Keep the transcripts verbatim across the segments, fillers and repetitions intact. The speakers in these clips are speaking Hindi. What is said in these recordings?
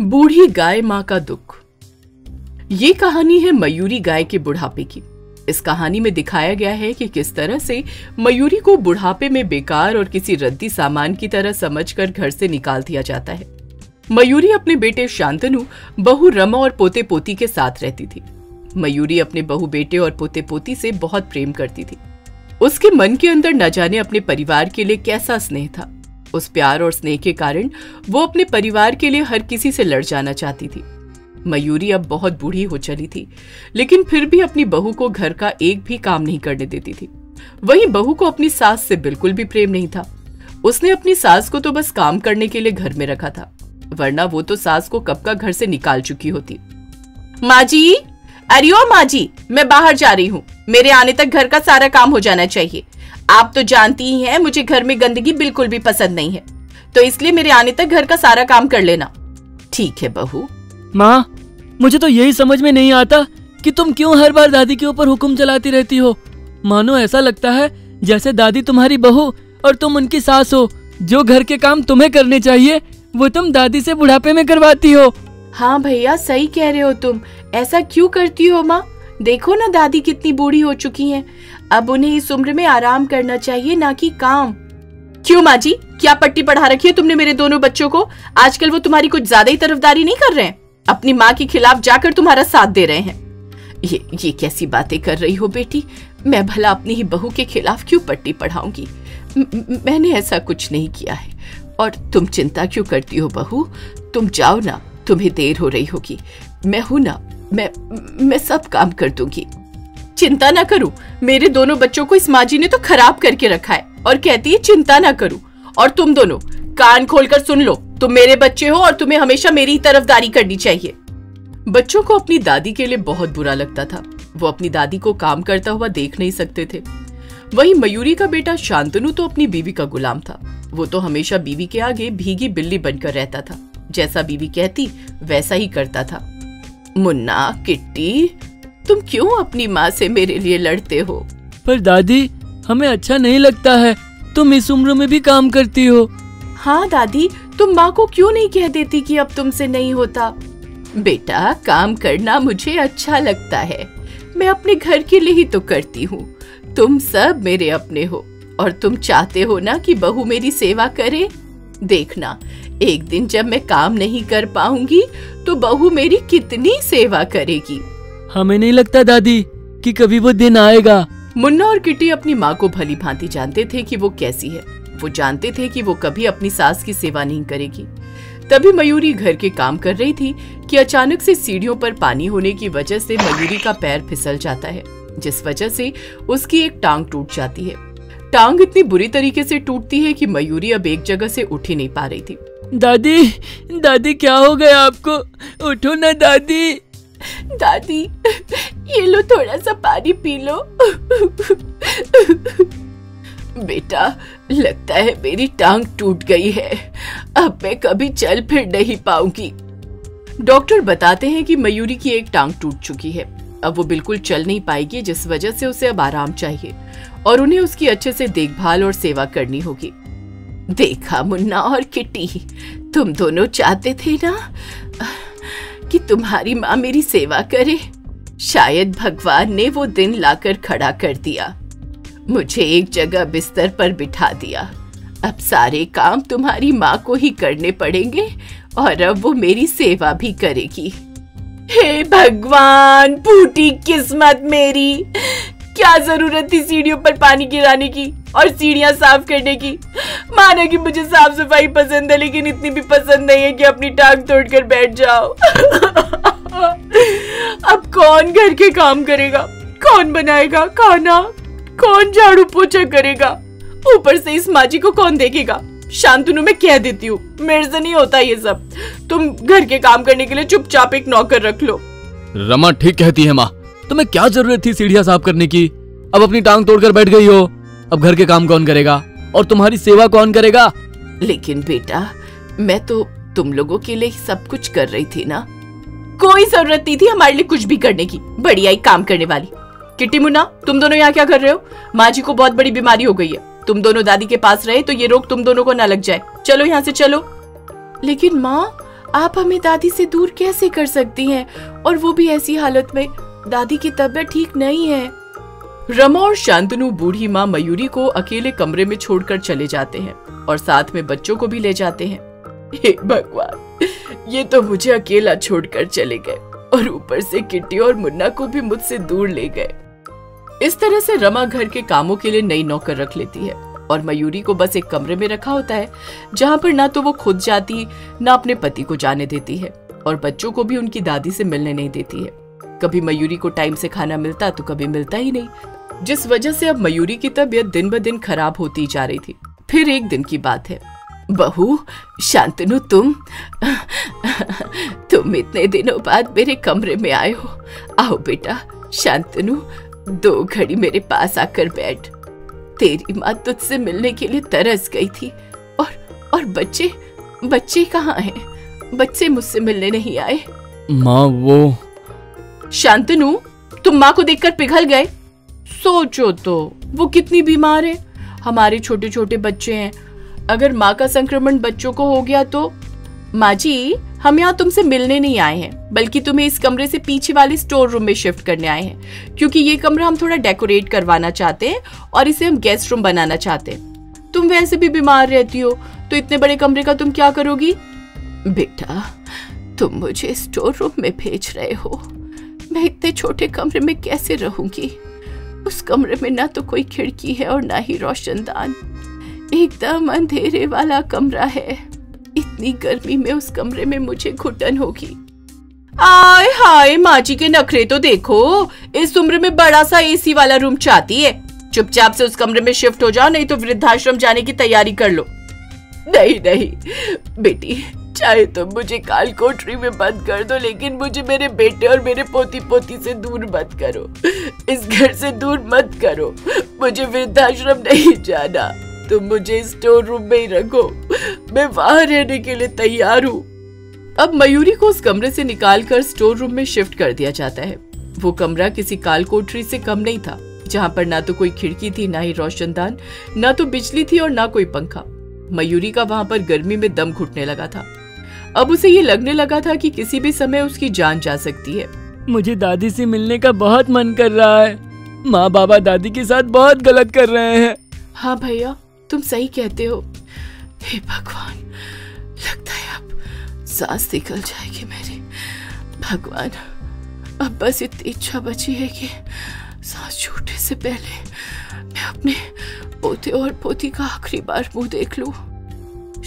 बूढ़ी गाय माँ का दुख। ये कहानी है मयूरी गाय के बुढ़ापे की। इस कहानी में दिखाया गया है कि किस तरह से मयूरी को बुढ़ापे में बेकार और किसी रद्दी सामान की तरह समझकर घर से निकाल दिया जाता है। मयूरी अपने बेटे शांतनु, बहू रमा और पोते पोती के साथ रहती थी। मयूरी अपने बहू बेटे और पोते पोती से बहुत प्रेम करती थी। उसके मन के अंदर न जाने अपने परिवार के लिए कैसा स्नेह था। उस प्यार और स्नेह के कारण वो अपने परिवार के लिए हर किसी से लड़ जाना चाहती थी। मयूरी अब बहुत बूढ़ी हो चली थी, लेकिन फिर भी अपनी बहू को घर का एक भी काम नहीं करने देती थी। वहीं बहू को अपनी सास से बिल्कुल भी प्रेम नहीं था। उसने अपनी सास को तो बस काम करने के लिए घर में रखा था, वरना वो तो सास को कब का घर से निकाल चुकी होती। माँ जी, अरे ओ माँ जी, मैं बाहर जा रही हूँ, मेरे आने तक घर का सारा काम हो जाना चाहिए। आप तो जानती ही हैं मुझे घर में गंदगी बिल्कुल भी पसंद नहीं है, तो इसलिए मेरे आने तक घर का सारा काम कर लेना। ठीक है बहू। माँ, मुझे तो यही समझ में नहीं आता कि तुम क्यों हर बार दादी के ऊपर हुक्म चलाती रहती हो। मानो ऐसा लगता है जैसे दादी तुम्हारी बहू और तुम उनकी सास हो। जो घर के काम तुम्हें करने चाहिए वो तुम दादी से बुढ़ापे में करवाती हो। हाँ भैया, सही कह रहे हो तुम। ऐसा क्यों करती हो माँ? देखो ना, दादी कितनी बूढ़ी हो चुकी हैं। अब उन्हें इस उम्र में आराम करना चाहिए, ना कि काम। क्यों माँ जी, क्या पट्टी पढ़ा रखी है तुमने मेरे दोनों बच्चों को? आजकल वो तुम्हारी कुछ ज्यादा ही तरफदारी नहीं कर रहे हैं? अपनी माँ के खिलाफ जाकर तुम्हारा साथ दे रहे हैं। ये ये कैसी बातें कर रही हो बेटी? मैं भला अपनी ही बहू के खिलाफ क्यों पट्टी पढ़ाऊंगी? मैंने ऐसा कुछ नहीं किया है। और तुम चिंता क्यों करती हो बहू? तुम जाओ ना, तुम्हें देर हो रही होगी। मैं हूं ना, मैं मैं सब काम कर दूंगी। चिंता ना करूं, मेरे दोनों बच्चों को इस माँ जी ने तो खराब करके रखा है और कहती है चिंता ना करूं। और तुम दोनों कान खोलकर सुन लो, तुम मेरे बच्चे हो और तुम्हें हमेशा मेरी ही तरफदारी करनी चाहिए। बच्चों को अपनी दादी के लिए बहुत बुरा लगता था। वो अपनी दादी को काम करता हुआ देख नहीं सकते थे। वहीं मयूरी का बेटा शांतनु तो अपनी बीवी का गुलाम था। वो तो हमेशा बीवी के आगे भीगी बिल्ली बनकर रहता था। जैसा बीवी कहती वैसा ही करता था। मुन्ना, किट्टी, तुम क्यों अपनी माँ से मेरे लिए लड़ते हो? पर दादी, हमें अच्छा नहीं लगता है तुम इस उम्र में भी काम करती हो। हाँ दादी, तुम माँ को क्यों नहीं कह देती कि अब तुमसे नहीं होता? बेटा, काम करना मुझे अच्छा लगता है। मैं अपने घर के लिए ही तो करती हूँ। तुम सब मेरे अपने हो और तुम चाहते हो ना कि बहू मेरी सेवा करे। देखना, एक दिन जब मैं काम नहीं कर पाऊंगी तो बहू मेरी कितनी सेवा करेगी। हमें नहीं लगता दादी कि कभी वो दिन आएगा। मुन्ना और किटी अपनी माँ को भली भांति जानते थे कि वो कैसी है। वो जानते थे कि वो कभी अपनी सास की सेवा नहीं करेगी। तभी मयूरी घर के काम कर रही थी कि अचानक से सीढ़ियों पर पानी होने की वजह से मयूरी का पैर फिसल जाता है, जिस वजह से उसकी एक टांग टूट जाती है। टांग इतनी बुरी तरीके से टूटती है कि मयूरी अब एक जगह से उठ ही नहीं पा रही थी। दादी, दादी क्या हो गया आपको? उठो ना दादी। दादी, ये लो थोड़ा सा पानी पी लो। बेटा, लगता है मेरी टांग टूट गई है। अब मैं कभी चल फिर नहीं पाऊंगी। डॉक्टर बताते हैं कि मयूरी की एक टांग टूट चुकी है। अब वो बिल्कुल चल नहीं पाएगी, जिस वजह से उसे अब आराम चाहिए और उन्हें उसकी अच्छे से देखभाल और सेवा करनी होगी। देखा मुन्ना और किटी, तुम दोनों चाहते थे ना कि तुम्हारी माँ मेरी सेवा करे। शायद भगवान ने वो दिन लाकर खड़ा कर दिया। मुझे एक जगह बिस्तर पर बिठा दिया। अब सारे काम तुम्हारी माँ को ही करने पड़ेंगे और अब वो मेरी सेवा भी करेगी। हे भगवान, फूटी किस्मत मेरी। क्या जरूरत थी सीढ़ियों पर पानी गिराने की और सीढ़ियाँ साफ करने की? माना कि मुझे साफ सफाई पसंद है, लेकिन इतनी भी पसंद नहीं है कि अपनी टांग तोड़कर बैठ जाओ। अब कौन घर के काम करेगा? कौन बनाएगा खाना? कौन झाड़ू पोछा करेगा? ऊपर से इस माँ जी को कौन देखेगा? शांतनु, मैं कह देती हूँ, मेरे से नहीं होता ये सब। तुम घर के काम करने के लिए चुपचाप एक नौकर रख लो। रमा ठीक कहती है माँ, तुम्हें क्या जरूरत थी सीढ़ियाँ साफ करने की? अब अपनी टांग तोड़कर बैठ गई हो। अब घर के काम कौन करेगा और तुम्हारी सेवा कौन करेगा? लेकिन बेटा, मैं तो तुम लोगों के लिए सब कुछ कर रही थी ना। कोई जरूरत नहीं थी हमारे लिए कुछ भी करने की। बढ़िया ही काम करने वाली। किटी, मुन्ना, तुम दोनों यहाँ क्या कर रहे हो? माँ जी को बहुत बड़ी बीमारी हो गई है। तुम दोनों दादी के पास रहे तो ये रोग तुम दोनों को ना लग जाए। चलो यहाँ से चलो। लेकिन माँ, आप हमें दादी से दूर कैसे कर सकती हैं, और वो भी ऐसी हालत में? दादी की तबीयत ठीक नहीं है। रमा और शांतनु बूढ़ी माँ मयूरी को अकेले कमरे में छोड़कर चले जाते हैं और साथ में बच्चों को भी ले जाते हैं। हे भगवान, ये तो मुझे अकेला छोड़कर चले गए और ऊपर से किट्टी और मुन्ना को भी मुझसे दूर ले गए। इस तरह से रमा घर के कामों के लिए नई नौकर रख लेती है और मयूरी को बस एक कमरे में रखा होता है, जहाँ पर ना तो वो खुद जाती ना अपने पति को जाने देती है और बच्चों को भी उनकी दादी से मिलने नहीं देती है। कभी मयूरी को टाइम से खाना मिलता तो कभी मिलता ही नहीं, जिस वजह से अब मयूरी की तबीयत दिन ब दिन खराब होती जा रही थी। फिर एक दिन की बात है, बहू शांतनु, तुम तुम इतने दिनों बाद मेरे कमरे में आए हो। आओ बेटा शांतनु, दो घड़ी मेरे पास आकर बैठ। तेरी माँ तुझसे मिलने के लिए तरस गई थी, और और बच्चे बच्चे कहाँ हैं? बच्चे मुझसे मिलने नहीं आए। माँ वो शांतनु, तुम माँ को देखकर पिघल गए। सोचो तो, वो कितनी बीमार है। हमारे छोटे छोटे बच्चे हैं, अगर माँ का संक्रमण बच्चों को हो गया तो? माँ जी, हम यहाँ तुमसे मिलने नहीं आए हैं, बल्कि तुम्हें इस कमरे से पीछे वाले स्टोर रूम में शिफ्ट करने आए हैं, क्योंकि ये कमरा हम थोड़ा डेकोरेट करवाना चाहते हैं और इसे हम गेस्ट रूम बनाना चाहते हैं। तुम वैसे भी बीमार रहती हो, तो इतने बड़े कमरे का तुम क्या करोगी? बेटा, तुम मुझे स्टोर रूम में भेज रहे हो। मैं इतने छोटे कमरे में कैसे रहूंगी? उस कमरे में ना तो कोई खिड़की है और ना ही रोशनदान, एकदम अंधेरे वाला कमरा है। इतनी गर्मी में उस कमरे में मुझे घुटन होगी। आय हाय, माँ जी के नखरे तो देखो। इस उम्र में बड़ा सा एसी वाला रूम चाहती है। चुपचाप से उस कमरे में शिफ्ट हो जाओ, नहीं तो वृद्धाश्रम जाने की तैयारी कर लो। नहीं नहीं बेटी, चाहे तो मुझे काल कोठरी में बंद कर दो, लेकिन मुझे मेरे बेटे और मेरे पोती पोती से दूर मत करो, इस घर से दूर मत करो। मुझे वृद्धाश्रम नहीं जाना, तुम मुझे स्टोर रूम में ही रखो, मैं वहां रहने के लिए तैयार हूँ। अब मयूरी को उस कमरे से निकालकर स्टोर रूम में शिफ्ट कर दिया जाता है। वो कमरा किसी काल कोठरी से कम नहीं था, जहाँ पर ना तो कोई खिड़की थी, ना ही रोशनदान, ना तो बिजली थी और ना कोई पंखा। मयूरी का वहाँ पर गर्मी में दम घुटने लगा था। अब उसे ये लगने लगा था कि किसी भी समय उसकी जान जा सकती है। मुझे दादी से मिलने का बहुत मन कर रहा है। माँ बाबा दादी के साथ बहुत गलत कर रहे हैं। हाँ भैया, तुम सही कहते हो। हे भगवान, लगता है अब सांस निकल जाएगी मेरी। भगवान, अब बस इतनी इच्छा बची है कि सांस छूटने से पहले मैं अपने पोते और पोती का आखिरी बार मुंह देख लूं।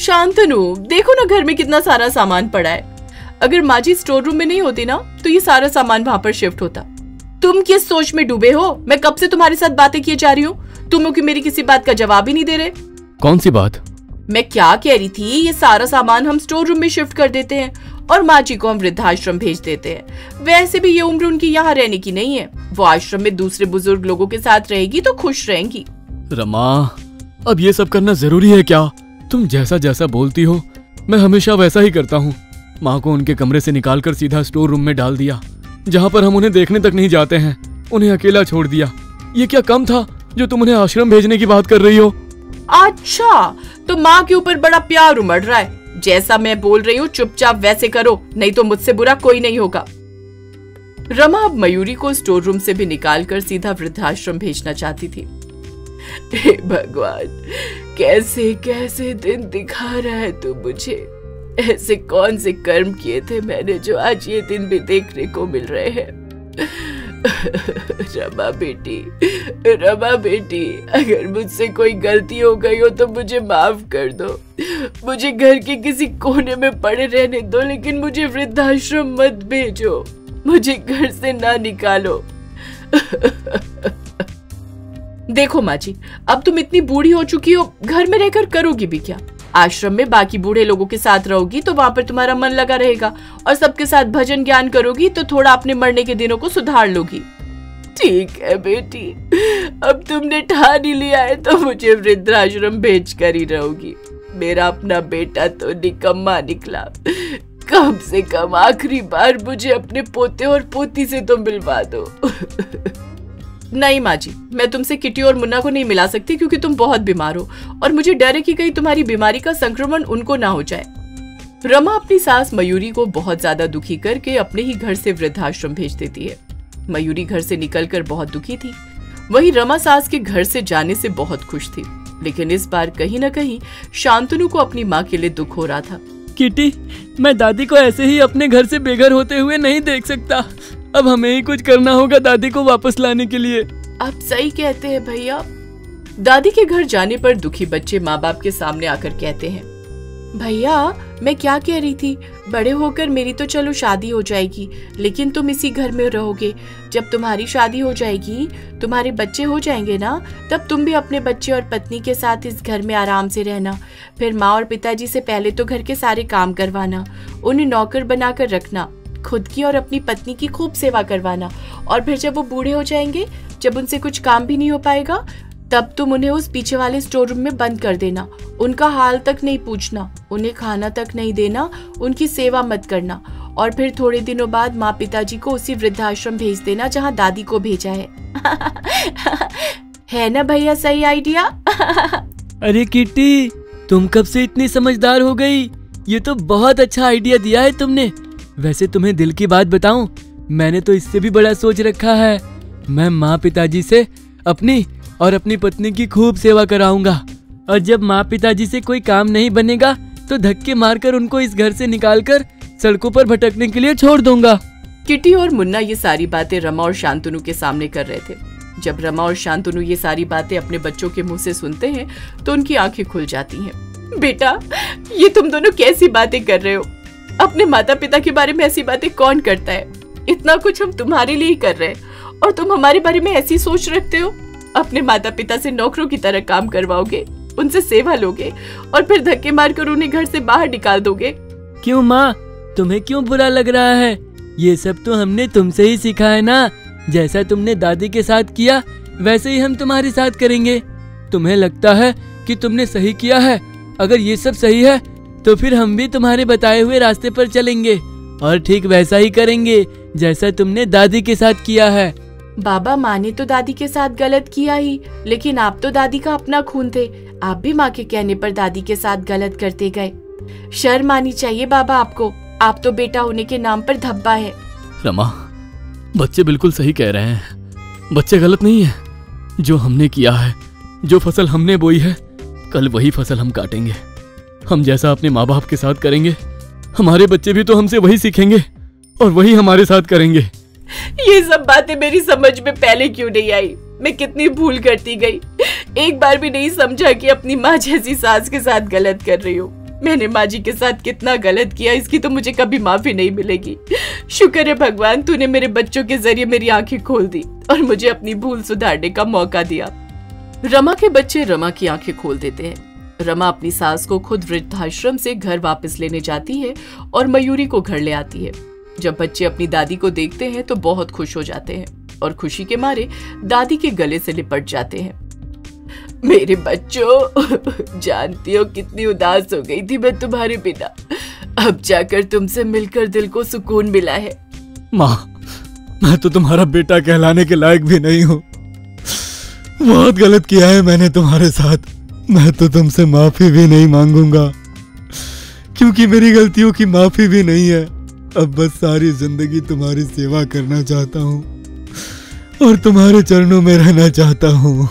शांतनु, देखो ना घर में कितना सारा सामान पड़ा है। अगर माँ जी स्टोर रूम में नहीं होती ना, तो ये सारा सामान वहाँ पर शिफ्ट होता। तुम किस सोच में डूबे हो? मैं कब से तुम्हारे साथ बातें किए जा रही हूँ, तुम लोग मेरी किसी बात का जवाब ही नहीं दे रहे। कौन सी बात? मैं क्या कह रही थी, ये सारा सामान हम स्टोर रूम में शिफ्ट कर देते हैं और माँ जी को हम वृद्धाश्रम भेज देते हैं। वैसे भी ये उम्र उनकी यहाँ रहने की नहीं है, वो आश्रम में दूसरे बुजुर्ग लोगों के साथ रहेगी तो खुश रहेंगी। रमा, अब ये सब करना जरूरी है क्या? तुम जैसा जैसा बोलती हो मैं हमेशा वैसा ही करता हूँ। माँ को उनके कमरे से निकालकर सीधा स्टोर रूम में डाल दिया, जहाँ पर हम उन्हें देखने तक नहीं जाते हैं, उन्हें अकेला छोड़ दिया। ये क्या कम था जो तुम उन्हें आश्रम भेजने की बात कर रही हो? अच्छा, तो माँ के ऊपर बड़ा प्यार उमड़ रहा है। जैसा मैं बोल रही हूँ चुपचाप वैसे करो, नहीं तो मुझसे बुरा कोई नहीं होगा। रमा अब मयूरी को स्टोर रूम से भी निकाल कर सीधा वृद्धाश्रम भेजना चाहती थी। हे भगवान, कैसे कैसे दिन दिखा रहा है तू मुझे। ऐसे कौन से कर्म किए थे मैंने जो आज ये दिन भी देखने को मिल रहे हैं। रमा बेटी, रमा बेटी, अगर मुझसे कोई गलती हो गई हो तो मुझे माफ कर दो। मुझे घर के किसी कोने में पड़े रहने दो, लेकिन मुझे वृद्धाश्रम मत भेजो, मुझे घर से ना निकालो। देखो माँ जी, अब तुम इतनी बूढ़ी हो चुकी हो, घर में रहकर करोगी भी क्या? आश्रम में बाकी बूढ़े लोगों के साथ रहोगी तो वहाँ पर तुम्हारा मन लगा रहेगा, और सबके साथ भजन ज्ञान करोगी तो थोड़ा अपने मरने के दिनों को सुधार लोगी। ठीक है बेटी, अब तुमने ठान ही लिया है तो मुझे वृद्धाश्रम भेज कर ही रहोगी। मेरा अपना बेटा तो निकम्मा निकला, कम से कम आखिरी बार मुझे अपने पोते और पोती से तो मिलवा दो। नहीं माँ जी, मैं तुमसे किटी और मुन्ना को नहीं मिला सकती, क्योंकि तुम बहुत बीमार हो और मुझे डर है कि कहीं तुम्हारी बीमारी का संक्रमण उनको ना हो जाए। रमा अपनी सास मयूरी को बहुत ज्यादा दुखी करके अपने ही घर से वृद्धाश्रम भेज देती है। मयूरी घर से निकलकर बहुत दुखी थी, वहीं रमा सास के घर से जाने से बहुत खुश थी, लेकिन इस बार कहीं न कहीं शांतनु को अपनी माँ के लिए दुख हो रहा था। किटी, मैं दादी को ऐसे ही अपने घर से बेघर होते हुए नहीं देख सकता। अब हमें ही कुछ करना होगा दादी को वापस लाने के लिए। आप सही कहते हैं भैया। दादी के घर जाने पर दुखी बच्चे माँ बाप के सामने आकर कहते हैं, भैया मैं क्या कह रही थी, बड़े होकर मेरी तो चलो शादी हो जाएगी, लेकिन तुम इसी घर में रहोगे। जब तुम्हारी शादी हो जाएगी, तुम्हारे बच्चे हो जाएंगे ना, तब तुम भी अपने बच्चे और पत्नी के साथ इस घर में आराम से रहना। फिर माँ और पिताजी से पहले तो घर के सारे काम करवाना, उन्हें नौकर बनाकर रखना, खुद की और अपनी पत्नी की खूब सेवा करवाना, और फिर जब वो बूढ़े हो जाएंगे, जब उनसे कुछ काम भी नहीं हो पाएगा, तब तुम उन्हें उस पीछे वाले स्टोर रूम में बंद कर देना। उनका हाल तक नहीं पूछना, उन्हें खाना तक नहीं देना, उनकी सेवा मत करना, और फिर थोड़े दिनों बाद माँ पिताजी को उसी वृद्धाश्रम भेज देना जहाँ दादी को भेजा है। है ना भैया सही आइडिया? अरे किटी, तुम कब से इतनी समझदार हो गई? ये तो बहुत अच्छा आइडिया दिया है तुमने। वैसे तुम्हें दिल की बात बताऊं, मैंने तो इससे भी बड़ा सोच रखा है। मैं माँ पिताजी से अपनी और अपनी पत्नी की खूब सेवा कराऊंगा, और जब माँ पिताजी से कोई काम नहीं बनेगा तो धक्के मारकर उनको इस घर से निकालकर सड़कों पर भटकने के लिए छोड़ दूंगा। किटी और मुन्ना ये सारी बातें रमा और शांतनु के सामने कर रहे थे। जब रमा और शांतनु ये सारी बातें अपने बच्चों के मुंह से सुनते हैं तो उनकी आंखें खुल जाती हैं। बेटा, ये तुम दोनों कैसी बातें कर रहे हो? अपने माता पिता के बारे में ऐसी बातें कौन करता है? इतना कुछ हम तुम्हारे लिए ही कर रहे हैं और तुम हमारे बारे में ऐसी सोच रखते हो? अपने माता पिता से नौकरों की तरह काम करवाओगे, उनसे सेवा लोगे और फिर धक्के मारकर उन्हें घर से बाहर निकाल दोगे। क्यों माँ, तुम्हें क्यों बुरा लग रहा है? ये सब तो हमने तुमसे ही सीखा है ना। जैसा तुमने दादी के साथ किया वैसे ही हम तुम्हारे साथ करेंगे। तुम्हें लगता है कि तुमने सही किया है? अगर ये सब सही है तो फिर हम भी तुम्हारे बताए हुए रास्ते पर चलेंगे और ठीक वैसा ही करेंगे जैसा तुमने दादी के साथ किया है। बाबा, माँ ने तो दादी के साथ गलत किया ही, लेकिन आप तो दादी का अपना खून थे। आप भी माँ के कहने पर दादी के साथ गलत करते गए। शर्म आनी चाहिए बाबा आपको। आप तो बेटा होने के नाम पर धब्बा है। रमा, बच्चे बिल्कुल सही कह रहे हैं। बच्चे गलत नहीं है। जो हमने किया है, जो फसल हमने बोई है, कल वही फसल हम काटेंगे। हम जैसा अपने माँ बाप के साथ करेंगे, हमारे बच्चे भी तो हमसे वही सीखेंगे और वही हमारे साथ करेंगे। ये सब बातें मेरी समझ में पहले क्यों नहीं आई? मैं कितनी भूल करती गई। एक बार भी नहीं समझा कि अपनी माँ जैसी सास के साथ गलत कर रही हूँ। मैंने माँ जी के साथ कितना गलत किया, इसकी तो मुझे कभी माफी नहीं मिलेगी। शुक्र है भगवान, तूने मेरे बच्चों के जरिए मेरी आंखें खोल दी और मुझे अपनी भूल सुधारने का मौका दिया। रमा के बच्चे रमा की आंखें खोल देते हैं। रमा अपनी सास को खुद वृद्धाश्रम से घर वापस लेने जाती है और मयूरी को घर ले आती है। जब बच्चे अपनी दादी को देखते हैं तो बहुत खुश हो जाते हैं और खुशी के मारे दादी के गले से लिपट जाते हैं। मेरे बच्चों, जानती हो कितनी उदास हो गई थी मैं तुम्हारे बिना। अब जाकर तुमसे मिलकर दिल को सुकून मिला है। माँ, मैं तो तुम्हारा बेटा कहलाने के लायक भी नहीं हूँ। बहुत गलत किया है मैंने तुम्हारे साथ। मैं तो तुमसे माफी भी नहीं मांगूंगा, क्योंकि मेरी गलतियों की माफी भी नहीं है। अब बस सारी जिंदगी तुम्हारी सेवा करना चाहता हूँ और तुम्हारे चरणों में रहना चाहता हूँ।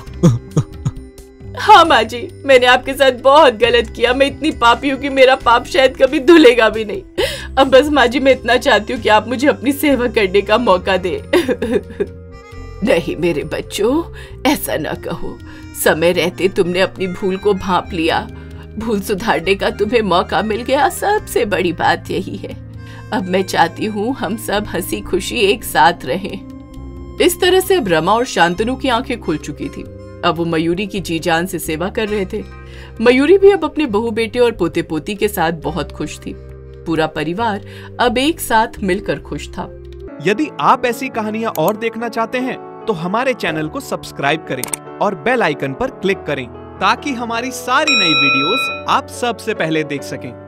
हाँ माँ जी, मैंने आपके साथ बहुत गलत किया। मैं इतनी पापी हूँ कि मेरा पाप शायद कभी धुलेगा भी नहीं। अब बस माँ जी, मैं इतना चाहती हूँ कि आप मुझे अपनी सेवा करने का मौका दे। नहीं मेरे बच्चों, ऐसा ना कहो। समय रहते तुमने अपनी भूल को भांप लिया। भूल सुधारने का तुम्हें मौका मिल गया, सबसे बड़ी बात यही है। अब मैं चाहती हूँ हम सब हंसी खुशी एक साथ रहें। इस तरह से अब रमा और शांतनु की आंखें खुल चुकी थी। अब वो मयूरी की जी जान से सेवा कर रहे थे। मयूरी भी अब अपने बहू बेटे और पोते पोती के साथ बहुत खुश थी। पूरा परिवार अब एक साथ मिलकर खुश था। यदि आप ऐसी कहानियाँ और देखना चाहते हैं तो हमारे चैनल को सब्सक्राइब करें और बेल आइकन पर क्लिक करें ताकि हमारी सारी नई वीडियोस आप सबसे पहले देख सकें।